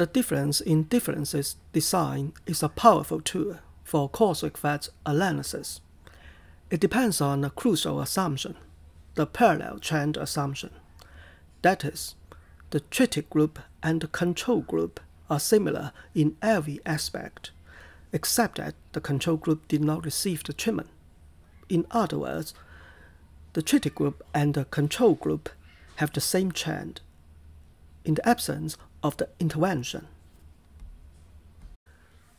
The difference in differences design is a powerful tool for cause-effect analysis. It depends on a crucial assumption, the parallel trend assumption. That is, the treated group and the control group are similar in every aspect, except that the control group did not receive the treatment. In other words, the treated group and the control group have the same trend in the absence of the intervention.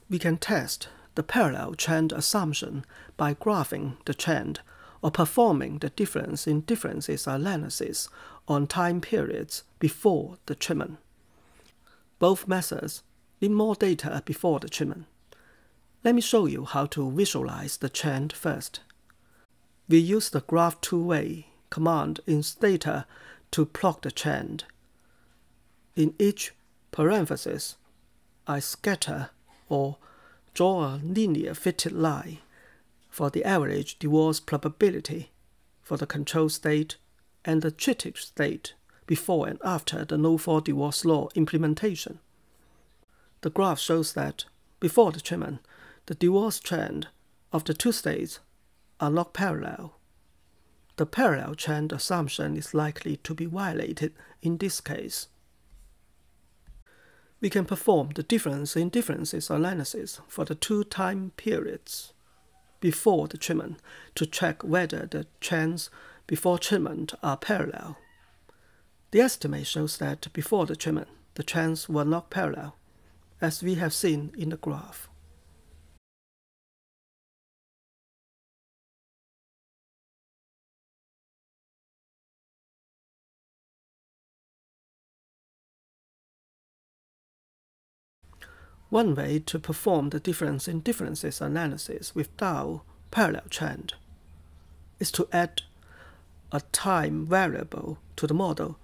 We can test the parallel trend assumption by graphing the trend or performing the difference in differences analysis on time periods before the treatment. Both methods need more data before the treatment. Let me show you how to visualize the trend first. We use the graph two-way command in Stata to plot the trend. In each parenthesis, I scatter or draw a linear fitted line for the average divorce probability for the control state and the treated state before and after the no-fault divorce law implementation. The graph shows that before the treatment, the divorce trend of the two states are not parallel. The parallel trend assumption is likely to be violated in this case. We can perform the difference in differences analysis for the two time periods before the treatment to check whether the trends before treatment are parallel. The estimate shows that before the treatment, the trends were not parallel, as we have seen in the graph. One way to perform the difference in differences analysis without parallel trend is to add a time variable to the model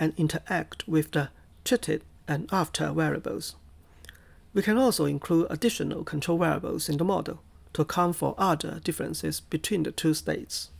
and interact with the treated and after variables. We can also include additional control variables in the model to account for other differences between the two states.